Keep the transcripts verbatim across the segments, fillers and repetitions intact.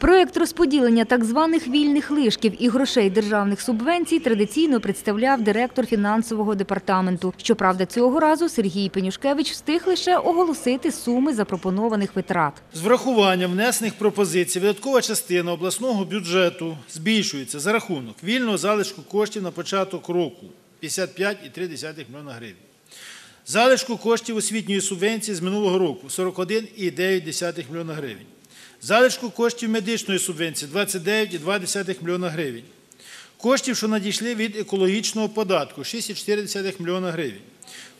Проєкт розподілення так званих вільних лишків і грошей державних субвенцій традиційно представляв директор фінансового департаменту. Щоправда, цього разу Сергій Пенюшкевич встиг лише оголосити суми запропонованих витрат. З врахуванням внесених пропозицій видаткова частина обласного бюджету збільшується за рахунок вільного залишку коштів на початок року – п'ятдесят п'ять цілих три мільйона гривень. Залишку коштів освітньої субвенції з минулого року – сорок один цілих дев'ять мільйона гривень. Залишку коштів медичної субвенції – двадцять дев'ять цілих два мільйона гривень. Коштів, що надійшли від екологічного податку – шість цілих чотири мільйона гривень.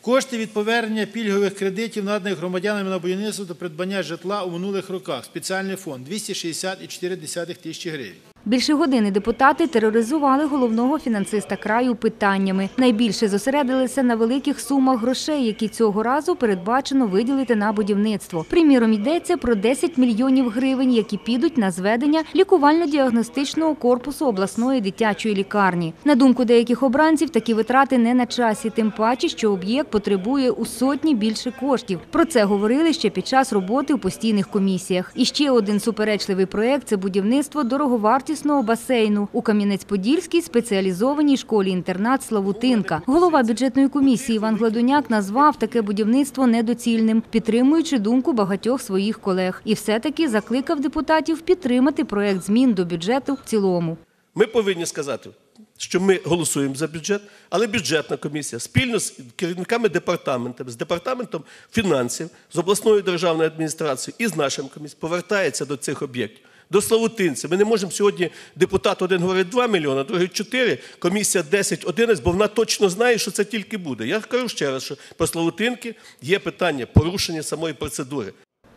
Кошти від повернення пільгових кредитів, наданих громадянами на будівництво та придбання житла у минулих роках, спеціальний фонд – двісті шістдесят цілих чотири тисячі гривень. Більше години депутати тероризували головного фінансиста краю питаннями. Найбільше зосередилися на великих сумах грошей, які цього разу передбачено виділити на будівництво. Приміром, йдеться про десять мільйонів гривень, які підуть на зведення лікувально-діагностичного корпусу обласної дитячої лікарні. На думку деяких обранців, такі витрати не на часі, тим паче, що об'єкт потребує у сотні більше коштів. Про це говорили ще під час роботи у постійних комісіях. І ще один суперечливий проєкт – це будівництво дороговартісного басейну у Кам'янець-Подільській спеціалізованій школі-інтернат «Славутинка». Голова бюджетної комісії Іван Гладуняк назвав таке будівництво недоцільним, підтримуючи думку багатьох своїх колег. І все-таки закликав депутатів підтримати проєкт змін до бюджету в цілому. Ми повинні сказати, що ми голосуємо за бюджет, але бюджетна комісія спільно з керівниками департаментів, з департаментом фінансів, з обласною державною адміністрацією і з нашим комісією повертається до цих об'єктів. До Славутинця. Ми не можемо сьогодні, депутат один говорить два мільйони, другий чотири, комісія десять одинадцять, бо вона точно знає, що це тільки буде. Я кажу ще раз, що по Славутинці є питання порушення самої процедури.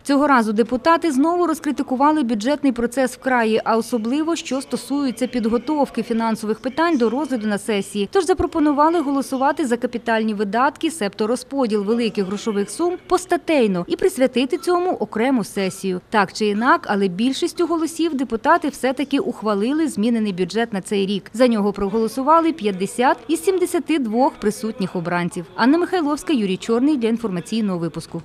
Цього разу депутати знову розкритикували бюджетний процес в краї, а особливо, що стосується підготовки фінансових питань до розгляду на сесії. Тож запропонували голосувати за капітальні видатки, себто розподіл великих грошових сум, постатейно і присвятити цьому окрему сесію. Так чи інак, але більшістю голосів депутати все-таки ухвалили змінений бюджет на цей рік. За нього проголосували п'ятдесят із сімдесяти двох присутніх обранців. Анна Михайловська, Юрій Чорний для інформаційного випуску.